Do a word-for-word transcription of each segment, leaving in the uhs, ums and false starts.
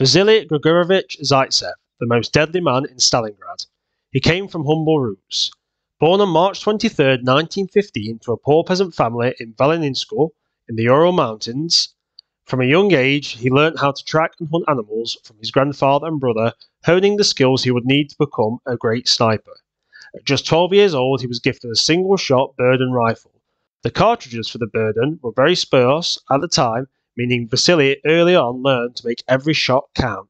Vasily Grigorovich Zaitsev, the most deadly man in Stalingrad. He came from humble roots. Born on March twenty-third, nineteen fifteen, to a poor peasant family in Valininsko, in the Ural Mountains, from a young age he learnt how to track and hunt animals from his grandfather and brother, honing the skills he would need to become a great sniper. At just twelve years old, he was gifted a single-shot Burden rifle. The cartridges for the Burden were very sparse at the time, meaning Vasily early on learned to make every shot count.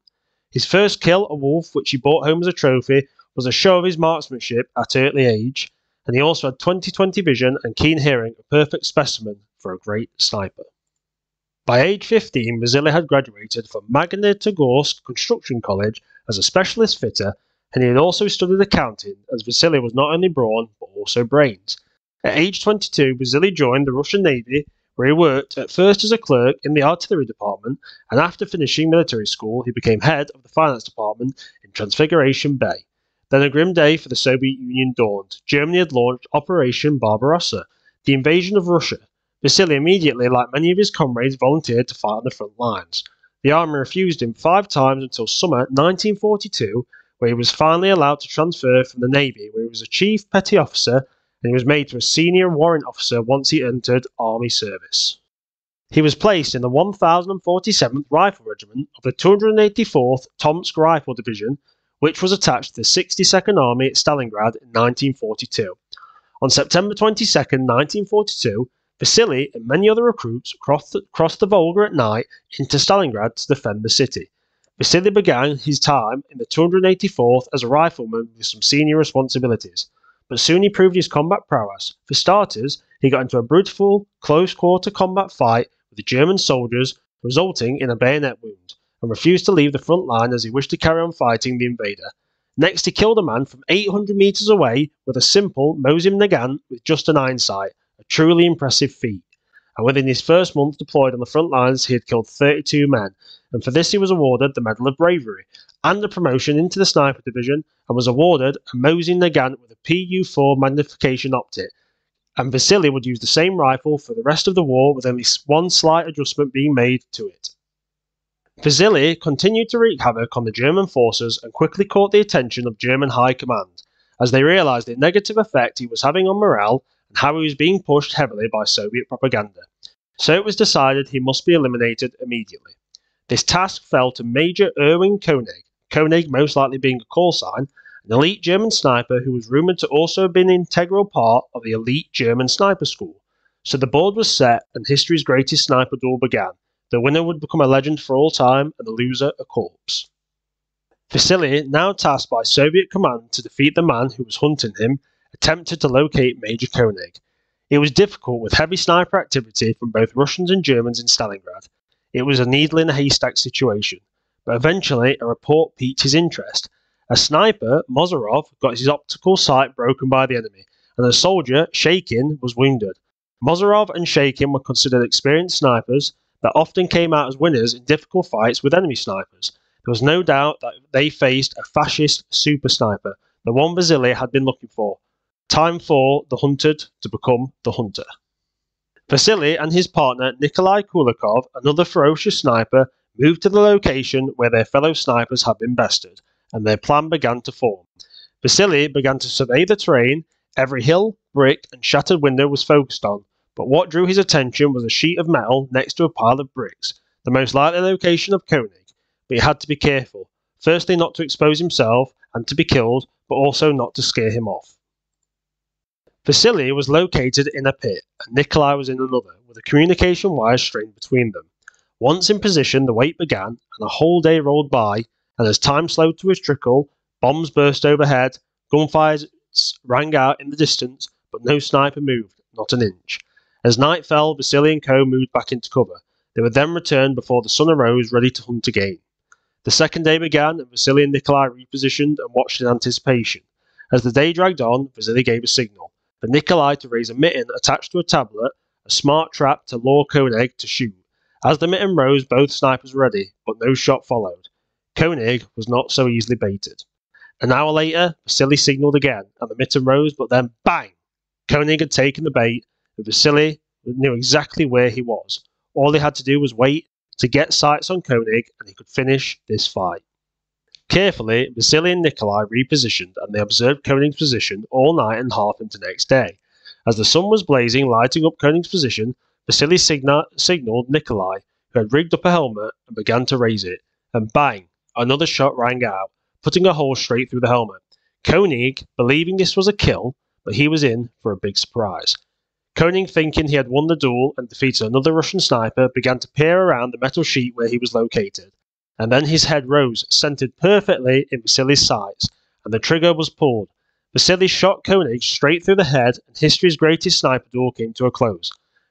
His first kill, a wolf, which he brought home as a trophy, was a show of his marksmanship at an early age, and he also had twenty twenty vision and keen hearing, a perfect specimen for a great sniper. By age fifteen, Vasily had graduated from Magnitogorsk Construction College as a specialist fitter, and he had also studied accounting, as Vasily was not only brawn, but also brains. At age twenty-two, Vasily joined the Russian Navy, where he worked at first as a clerk in the artillery department, and after finishing military school, he became head of the finance department in Transfiguration Bay. Then a grim day for the Soviet Union dawned. Germany had launched Operation Barbarossa, the invasion of Russia. Vasily immediately, like many of his comrades, volunteered to fight on the front lines. The army refused him five times until summer nineteen forty-two, where he was finally allowed to transfer from the Navy, where he was a chief petty officer, and he was made to a senior warrant officer once he entered army service. He was placed in the one thousand forty-seventh Rifle Regiment of the two hundred eighty-fourth Tomsk Rifle Division, which was attached to the sixty-second Army at Stalingrad in nineteen forty-two. On September twenty-second, nineteen forty-two, Vasily and many other recruits crossed the, crossed the Volga at night into Stalingrad to defend the city. Vasily began his time in the two hundred eighty-fourth as a rifleman with some senior responsibilities, but soon he proved his combat prowess. For starters, he got into a brutal, close-quarter combat fight with the German soldiers, resulting in a bayonet wound, and refused to leave the front line as he wished to carry on fighting the invader. Next, he killed a man from eight hundred metres away with a simple Mosin-Nagant with just an iron sight, a truly impressive feat. And within his first month deployed on the front lines, he had killed thirty-two men, and for this he was awarded the Medal of Bravery and a promotion into the Sniper Division, and was awarded a Mosin-Nagant with a P U four magnification optic. And Vasily would use the same rifle for the rest of the war, with only one slight adjustment being made to it. Vasily continued to wreak havoc on the German forces and quickly caught the attention of German high command, as they realised the negative effect he was having on morale and how he was being pushed heavily by Soviet propaganda. So it was decided he must be eliminated immediately. This task fell to Major Erwin Koenig, Koenig most likely being a call sign, an elite German sniper who was rumoured to also have been an integral part of the elite German sniper school. So the board was set and history's greatest sniper duel began. The winner would become a legend for all time and the loser a corpse. Vasily, now tasked by Soviet command to defeat the man who was hunting him, attempted to locate Major Koenig. It was difficult with heavy sniper activity from both Russians and Germans in Stalingrad. It was a needle in a haystack situation, but eventually a report piqued his interest. A sniper, Mozarov, got his optical sight broken by the enemy, and a soldier, Shakin, was wounded. Mozarov and Shakin were considered experienced snipers that often came out as winners in difficult fights with enemy snipers. There was no doubt that they faced a fascist super sniper, the one Vasily had been looking for. Time for the hunted to become the hunter. Vasily and his partner Nikolai Kulikov, another ferocious sniper, moved to the location where their fellow snipers had been bested, and their plan began to form. Vasily began to survey the terrain. Every hill, brick and shattered window was focused on, but what drew his attention was a sheet of metal next to a pile of bricks, the most likely location of Koenig, but he had to be careful, firstly not to expose himself and to be killed, but also not to scare him off. Vasily was located in a pit, and Nikolai was in another, with a communication wire strained between them. Once in position, the wait began, and a whole day rolled by, and as time slowed to a trickle, bombs burst overhead, gunfires rang out in the distance, but no sniper moved, not an inch. As night fell, Vasily and Co. moved back into cover. They were then returned before the sun arose, ready to hunt again. The second day began, and Vasily and Nikolai repositioned and watched in anticipation. As the day dragged on, Vasily gave a signal for Nikolai to raise a mitten attached to a tablet, a smart trap to lure Koenig to shoot. As the mitten rose, both snipers were ready, but no shot followed. Koenig was not so easily baited. An hour later, Vasily signalled again, and the mitten rose, but then bang! Koenig had taken the bait, and Vasily knew exactly where he was. All he had to do was wait, to get sights on Koenig and he could finish this fight. Carefully, Vasily and Nikolai repositioned and they observed Koenig's position all night and half into next day. As the sun was blazing, lighting up Koenig's position, Vasily signa signalled Nikolai, who had rigged up a helmet, and began to raise it, and bang, another shot rang out, putting a hole straight through the helmet. Koenig, believing this was a kill, but he was in for a big surprise. Koenig, thinking he had won the duel and defeated another Russian sniper, began to peer around the metal sheet where he was located, and then his head rose, centred perfectly in Vasily's sights, and the trigger was pulled. Vasily shot Koenig straight through the head, and history's greatest sniper duel came to a close.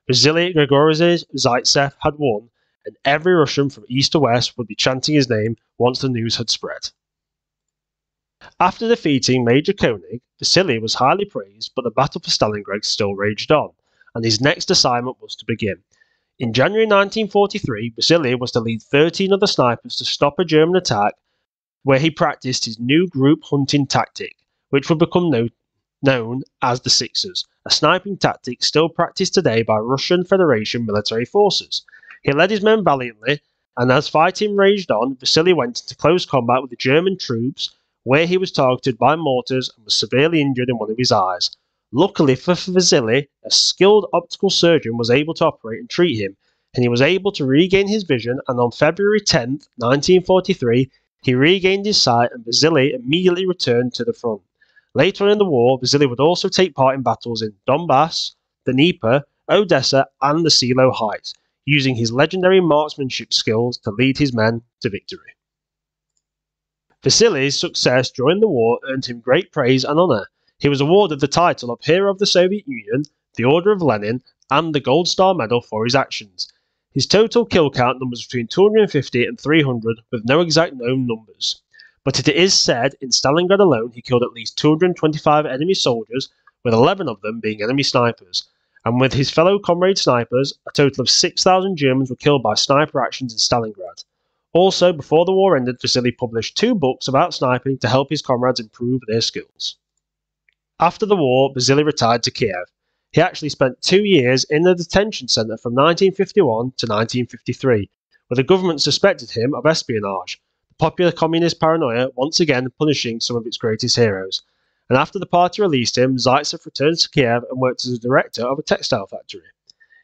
Vasily Grigorovich Zaitsev had won, and every Russian from east to west would be chanting his name once the news had spread. After defeating Major Koenig, Vasily was highly praised, but the battle for Stalingrad still raged on, and his next assignment was to begin. In January nineteen forty-three, Vasily was to lead thirteen other snipers to stop a German attack, where he practiced his new group hunting tactic, which would become no known as the Sixers, a sniping tactic still practiced today by Russian Federation military forces. He led his men valiantly, and as fighting raged on, Vasily went into close combat with the German troops, where he was targeted by mortars and was severely injured in one of his eyes. Luckily for Vasily, a skilled optical surgeon was able to operate and treat him, and he was able to regain his vision, and on February tenth, nineteen forty-three, he regained his sight and Vasily immediately returned to the front. Later on in the war, Vasily would also take part in battles in Donbass, the Dnieper, Odessa and the Seelow Heights, using his legendary marksmanship skills to lead his men to victory. Vasily's success during the war earned him great praise and honour. He was awarded the title of Hero of the Soviet Union, the Order of Lenin and the Gold Star Medal for his actions. His total kill count numbers between two hundred fifty and three hundred, with no exact known numbers. But it is said in Stalingrad alone he killed at least two hundred twenty-five enemy soldiers, with eleven of them being enemy snipers, and with his fellow comrade snipers, a total of six thousand Germans were killed by sniper actions in Stalingrad. Also, before the war ended, Vasily published two books about sniping to help his comrades improve their skills. After the war, Vasily retired to Kiev. He actually spent two years in the detention centre from nineteen fifty-one to nineteen fifty-three, where the government suspected him of espionage, popular communist paranoia once again punishing some of its greatest heroes. And after the party released him, Zaitsev returned to Kiev and worked as a director of a textile factory.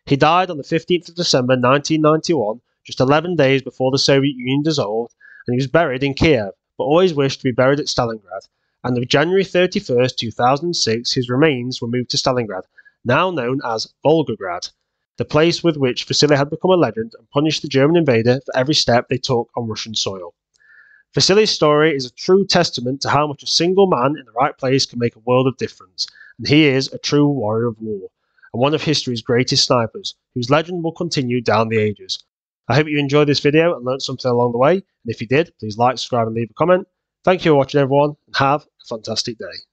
He died on the fifteenth of December nineteen ninety-one, just eleven days before the Soviet Union dissolved, and he was buried in Kiev, but always wished to be buried at Stalingrad, and on January thirty-first, two thousand six, his remains were moved to Stalingrad, now known as Volgograd, the place with which Vasily had become a legend and punished the German invader for every step they took on Russian soil. Vasily's story is a true testament to how much a single man in the right place can make a world of difference, and he is a true warrior of war, and one of history's greatest snipers, whose legend will continue down the ages. I hope you enjoyed this video and learned something along the way, and if you did, please like, subscribe and leave a comment. Thank you for watching everyone, and have a fantastic day.